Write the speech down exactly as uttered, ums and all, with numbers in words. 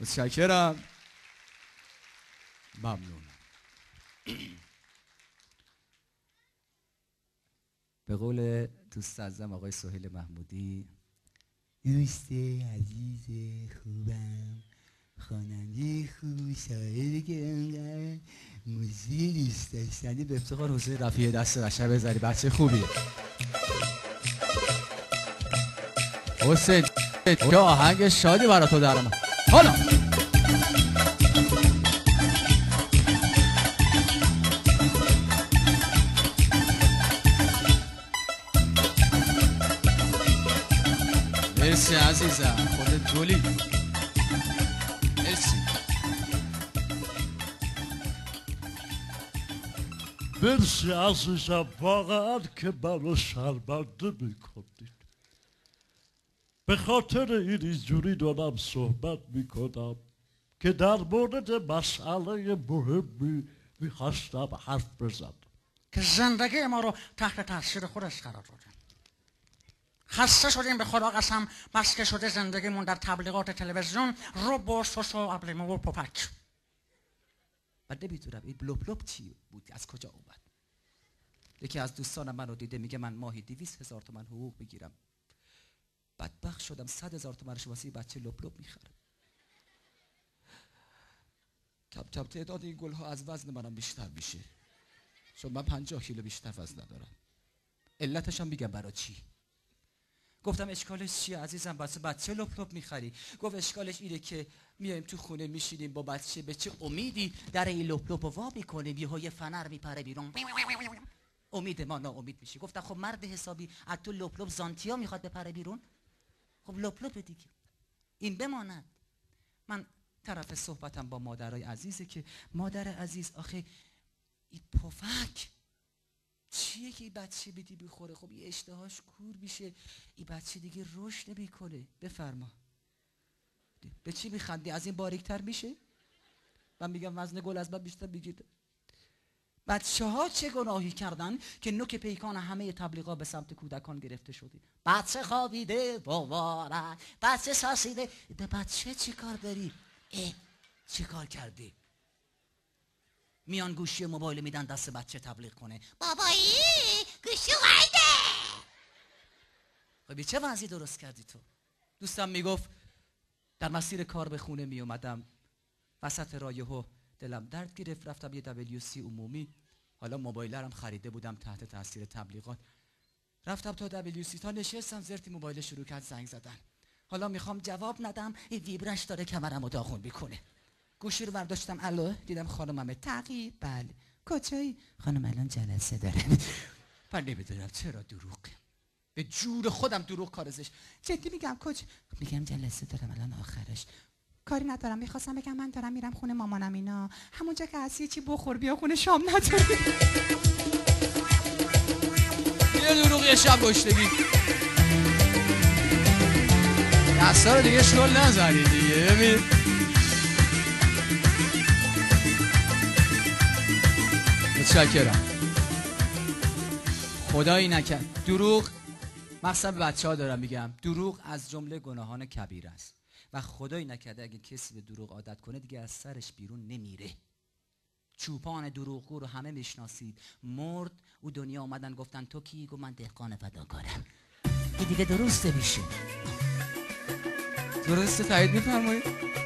متشکرم. ممنون. به قول دوست عزیزم آقای سهیل محمودی، دوست عزیز خوبم، خواننده خوب، شاعر گرانقدر، موسیقی دوست داشتنی، به افتخار حسین رفیعی، دست رشه بزنی، بچه خوبی حسین، چه آهنگ شادی برا تو درم. حالا مرسی عزیزم، خودت گلی. مرسی. مرسی عزیزم واقعا که منو شرمنده میکنید. به خاطر این اینجوری دارم صحبت میکنم که در مورد مسئله مهمی میخواستم حرف بزنم که زندگی ما رو تحت تاثیر خودش قرار داده. خسته شدیم به خدا قسم، مسکه شده زندگیمون در تبلیغات تلویزیون، روب و سوس و ابلیمو و پاپک. من نمیدونم این بلوب لوب چی بود، از کجا اومد. یکی از دوستانم منو دیده میگه من ماهی دویست هزار تومن حقوق میگیرم. بدبخت شدم، صد هزار تومنش واسه بچه لوب لوب میخرم. کم کم تعداد این گلها از وزن منم بیشتر میشه، چون من پنجاه کیلو بیشتر وزن ندارم. علتش هم میگم برای چی. گفتم اشکالش چیه عزیزم، واسه بچه لپ لپ میخری؟ گفت اشکالش اینه که میایم تو خونه میشینیم با بچه، به چه امیدی در این لپ لپ وا میکنیم، یه های فنر میپره بیرون، امید ما ناامید میشه. گفتم خب مرد حسابی از تو لپ لپ زانتیا میخواد بپره بیرون، خب لپ لپ دیگه این بماند. من طرف صحبتم با مادرای عزیزه که مادر عزیز آخه این پفک چیه که این بچه بدی بخوره؟ خب این اشتهاش کور میشه، این بچه دیگه رشد نمیکنه. بفرما به چی میخندی؟ از این باریکتر میشه؟ من میگم وزن گل از من بیشتر بگیرد. بچه ها چه گناهی کردن که نوک پیکان همه تبلیغا به سمت کودکان گرفته شده؟ بچه خوابیده بابارن، بچه ساسیده. به بچه چی کار داری؟ اه چی کار کردی؟ میان گوشی موبایل میدن دست بچه تبلیغ کنه، بابایی گوشی وایده. خب چه وضعی درست کردی تو؟ دوستم میگفت در مسیر کار به خونه میومدم، وسط راه یهو دلم درد گرفت، رفتم یه دبلیو سی عمومی، حالا موبایلرم خریده بودم تحت تاثیر تبلیغات، رفتم تا دبلیو سی، تا نشستم زرتی موبایل شروع کرد زنگ زدن. حالا میخوام جواب ندم، این ویبرش داره کمرمو داغون میکنه. گوشی رو برداشتم، الو، دیدم خانممه. تقی؟ بله. کجایی؟ خانم الان جلسه داره. من نمیدونم چرا دروغ، به جور خودم دروغ کارزش. جدی میگم کجا؟ میگم جلسه دارم الان آخرش. کاری ندارم، میخواستم بگم من دارم میرم خونه مامانم اینا، همونجا که هستی چی بخور بیا خونه، شام ندارم. یه دروغ یه شب گشتگی. دستا رو دیگه شلول نزنید دیگه. ببین متشکرم. خدایی نکرد دروغ، مخصوصا به بچه ها دارم میگم، دروغ از جمله گناهان کبیر است و خدایی نکرده اگه کسی به دروغ عادت کنه دیگه از سرش بیرون نمیره. چوپان دروغگو رو همه میشناسید، مرد او دنیا آمدن گفتن تو کی؟ گفت من دهقان فداکارم. این دیگه درسته میشه. درسته، تایید میفرمایید؟